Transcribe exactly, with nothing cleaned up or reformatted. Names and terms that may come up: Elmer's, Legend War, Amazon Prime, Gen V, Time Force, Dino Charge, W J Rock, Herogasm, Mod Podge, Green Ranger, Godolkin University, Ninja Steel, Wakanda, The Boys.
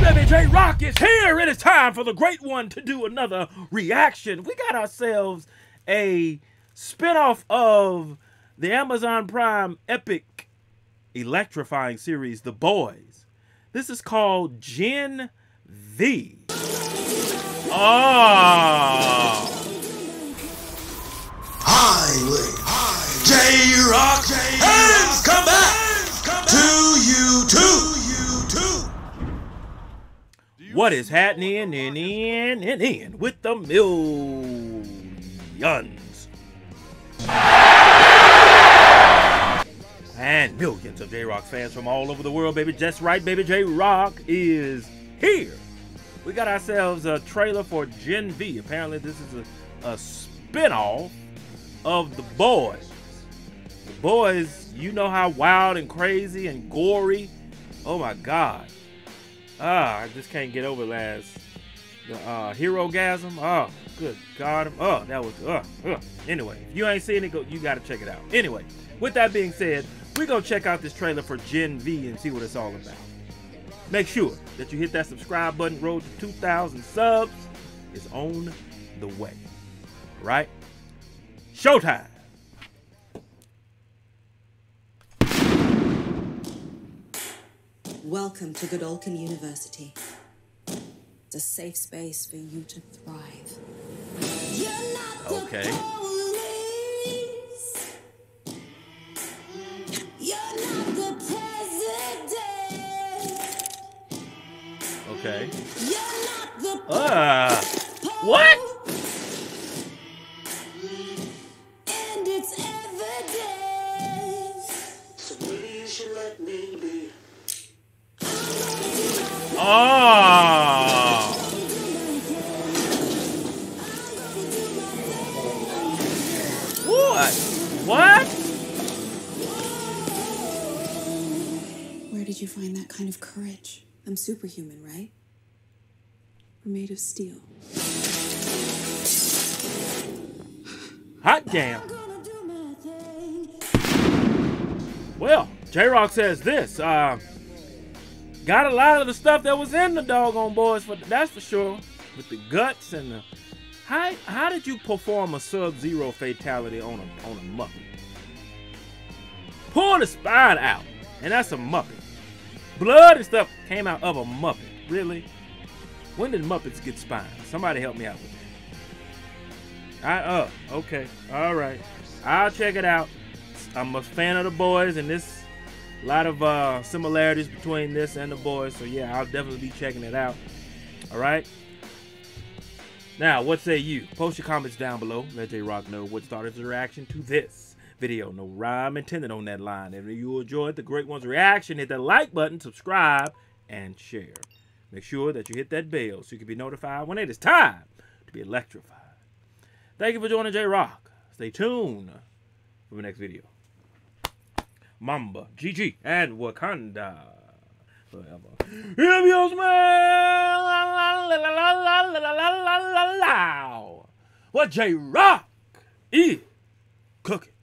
W J Rock is here. It is time for the great one to do another reaction. We got ourselves a spinoff of the Amazon Prime epic electrifying series, The Boys. This is called Gen V. Oh. Highly, J-Rock has come back to you too. What is happening in in and in with the millions and millions of J-Rock fans from all over the world, baby? Just right, baby. J-Rock is here. We got ourselves a trailer for Gen V. Apparently, this is a, a spinoff of The Boys. The Boys, you know how wild and crazy and gory. Oh my God. Ah, I just can't get over last the uh, Herogasm. Oh, good God. Oh, that was, uh, uh. Anyway, if you ain't seen it, go, you gotta check it out. Anyway, with that being said, we're gonna check out this trailer for Gen V and see what it's all about. Make sure that you hit that subscribe button. Road to two thousand subs is on the way. All right? Showtime. Welcome to Godolkin University. It's a safe space for you to thrive. You're not okay. The police. You're not the president. Okay. You're not the uh, what? And it's evident. So please you let me be. Oh. What? What? Where did you find that kind of courage? I'm superhuman, right? We're made of steel. Hot damn. Well, J-Rock says this. Uh, Got a lot of the stuff that was in the doggone Boys, for, that's for sure. With the guts and the... How, how did you perform a sub-zero fatality on a, on a Muppet? Pull the spine out, and that's a Muppet. Blood and stuff came out of a Muppet. Really? When did Muppets get spines? Somebody help me out with that. I, uh, okay. All right. I'll check it out. I'm a fan of The Boys, and this... A lot of uh, similarities between this and The Boys, so yeah, I'll definitely be checking it out. All right. Now, what say you? Post your comments down below. Let J-Rock know what started the reaction to this video. No rhyme intended on that line. If you enjoyed the great one's reaction, hit that like button, subscribe, and share. Make sure that you hit that bell so you can be notified when it is time to be electrified. Thank you for joining J-Rock. Stay tuned for the next video. Mamba, G G, and Wakanda forever. If you smell la, la, la, la, la, la, la, la, la, la, what J-Rock is cooking.